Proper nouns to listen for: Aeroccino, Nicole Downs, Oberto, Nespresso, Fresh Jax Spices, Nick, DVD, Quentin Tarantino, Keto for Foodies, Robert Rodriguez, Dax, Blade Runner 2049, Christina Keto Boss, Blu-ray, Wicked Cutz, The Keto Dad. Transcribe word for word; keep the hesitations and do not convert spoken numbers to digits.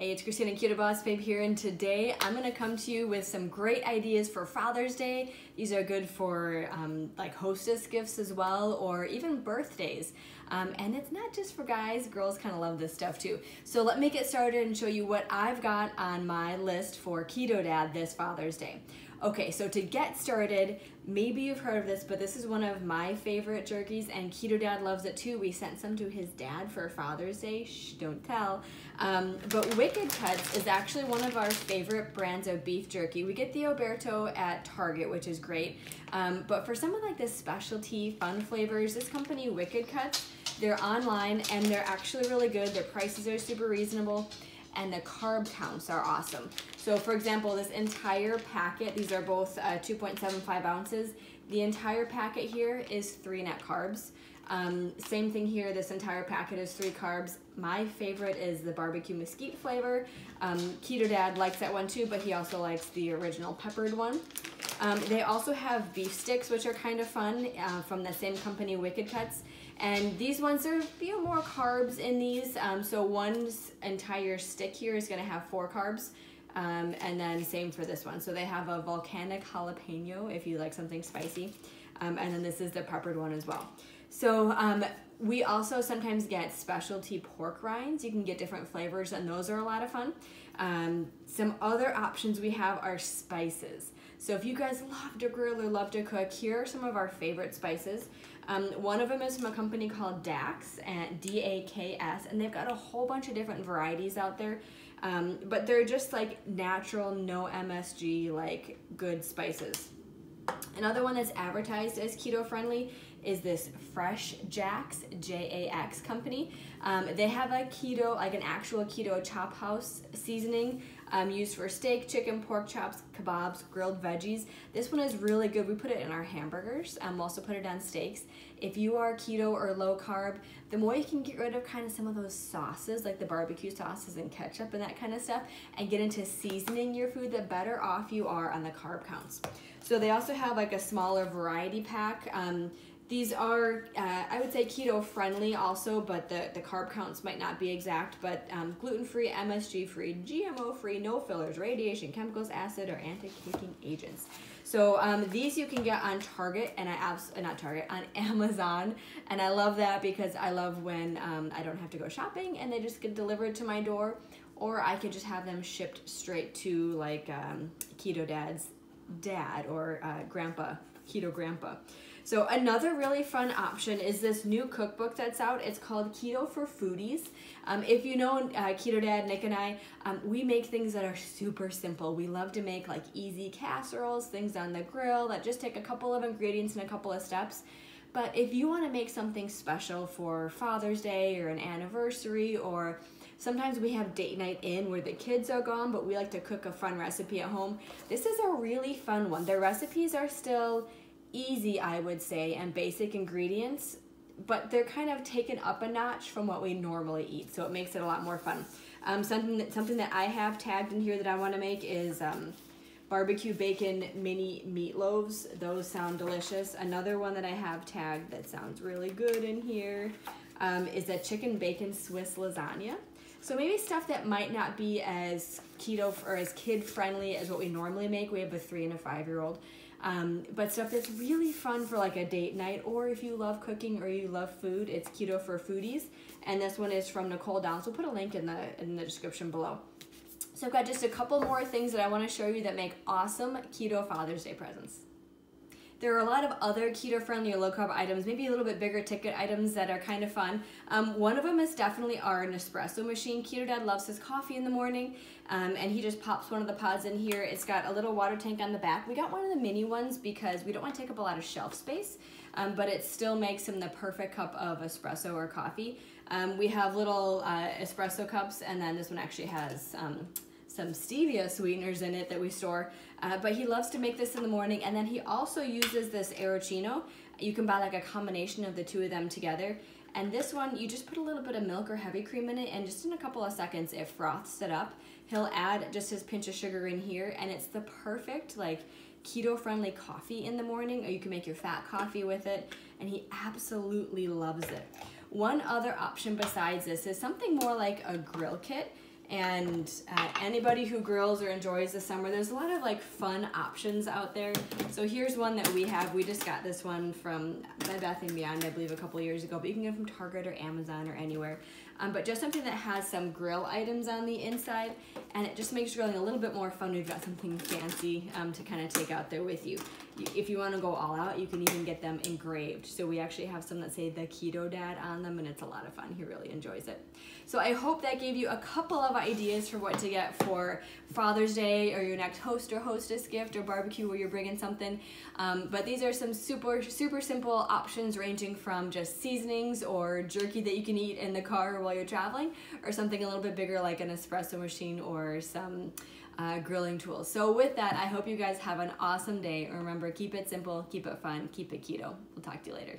Hey, it's Christina Keto Boss Babe here, and today I'm gonna come to you with some great ideas for Father's Day. These are good for um, like hostess gifts as well, or even birthdays. Um, and it's not just for guys, girls kind of love this stuff too. So let me get started and show you what I've got on my list for Keto Dad this Father's Day. Okay, so to get started, maybe you've heard of this, but this is one of my favorite jerkies, and Keto Dad loves it too. We sent some to his dad for Father's Day. Shh, don't tell. Um, but Wicked Cutz is actually one of our favorite brands of beef jerky. We get the Oberto at Target, which is great. Um, but for some of like this specialty, fun flavors, this company, Wicked Cutz, they're online and they're actually really good. Their prices are super reasonable, and the carb counts are awesome. So for example, this entire packet, these are both uh, two point seven five ounces. The entire packet here is three net carbs. Um, same thing here, this entire packet is three carbs. My favorite is the barbecue mesquite flavor. Um, Keto Dad likes that one too, but he also likes the original peppered one. Um, they also have beef sticks, which are kind of fun, uh, from the same company, Wicked Cutz. And these ones, there are a few more carbs in these. Um, so one entire stick here is gonna have four carbs. Um, and then same for this one. So they have a volcanic jalapeno if you like something spicy. Um, and then this is the peppered one as well. So um, we also sometimes get specialty pork rinds. You can get different flavors, and those are a lot of fun. Um, some other options we have are spices. So if you guys love to grill or love to cook, here are some of our favorite spices. Um, one of them is from a company called Dax, and D A K S, and they've got a whole bunch of different varieties out there. Um, but they're just like natural, no M S G, like good spices. Another one that's advertised as keto-friendly is this Fresh Jax, J A X company. Um, they have a keto, like an actual keto chop house seasoning um, used for steak, chicken, pork chops, kebabs, grilled veggies. This one is really good. We put it in our hamburgers. Um, we also put it on steaks. If you are keto or low carb, the more you can get rid of kind of some of those sauces, like the barbecue sauces and ketchup and that kind of stuff, and get into seasoning your food, the better off you are on the carb counts. So they also have like a smaller variety pack. Um, These are, uh, I would say, keto-friendly also, but the, the carb counts might not be exact, but um, gluten-free, M S G-free, G M O-free, no fillers, radiation, chemicals, acid, or anti-caking agents. So um, these you can get on Target, and I abs not Target, on Amazon, and I love that because I love when um, I don't have to go shopping and they just get delivered to my door, or I could just have them shipped straight to like um, Keto Dad's dad or uh, grandpa, Keto Grandpa. So another really fun option is this new cookbook that's out. It's called Keto for Foodies. Um, if you know uh, Keto Dad, Nick and I, um, we make things that are super simple. We love to make like easy casseroles, things on the grill that just take a couple of ingredients and a couple of steps. But if you want to make something special for Father's Day or an anniversary, or sometimes we have date night in where the kids are gone, but we like to cook a fun recipe at home, this is a really fun one. Their recipes are still easy, I would say, and basic ingredients, but they're kind of taken up a notch from what we normally eat, so it makes it a lot more fun. Um, something that something that I have tagged in here that I want to make is um, barbecue bacon mini meatloaves. Those sound delicious. Another one that I have tagged that sounds really good in here um, is a chicken bacon Swiss lasagna. So maybe stuff that might not be as keto or as kid friendly as what we normally make. We have a three and a five year old. Um, but stuff that's really fun for like a date night, or if you love cooking or you love food, it's Keto for Foodies. And this one is from Nicole Downs. We'll put a link in the, in the description below. So I've got just a couple more things that I want to show you that make awesome keto Father's Day presents. There are a lot of other keto-friendly or low-carb items, maybe a little bit bigger ticket items that are kind of fun. Um, one of them is definitely our Nespresso machine. Keto Dad loves his coffee in the morning, um, and he just pops one of the pods in here. It's got a little water tank on the back. We got one of the mini ones because we don't want to take up a lot of shelf space, um, but it still makes him the perfect cup of espresso or coffee. Um, we have little uh, espresso cups, and then this one actually has um, some stevia sweeteners in it that we store, uh, but he loves to make this in the morning. And then he also uses this Aeroccino. You can buy like a combination of the two of them together, and this one you just put a little bit of milk or heavy cream in it, and just in a couple of seconds it froths it up. He'll add just his pinch of sugar in here, and it's the perfect like keto friendly coffee in the morning, or you can make your fat coffee with it, and he absolutely loves it. One other option besides this is something more like a grill kit. And uh, anybody who grills or enjoys the summer, there's a lot of like fun options out there. So here's one that we have. We just got this one from Bed Bath and Beyond, I believe, a couple years ago, but you can get it from Target or Amazon or anywhere. Um, but just something that has some grill items on the inside, and it just makes grilling a little bit more fun. We've got something fancy um, to kind of take out there with you. If you want to go all out, you can even get them engraved. So we actually have some that say The Keto Dad on them, and it's a lot of fun. He really enjoys it. So I hope that gave you a couple of ideas for what to get for Father's Day or your next host or hostess gift or barbecue where you're bringing something. Um, but these are some super, super simple options, ranging from just seasonings or jerky that you can eat in the car while you're traveling, or something a little bit bigger like an espresso machine or some Uh, grilling tools. So with that, I hope you guys have an awesome day. Remember, keep it simple, keep it fun, keep it keto. We'll talk to you later.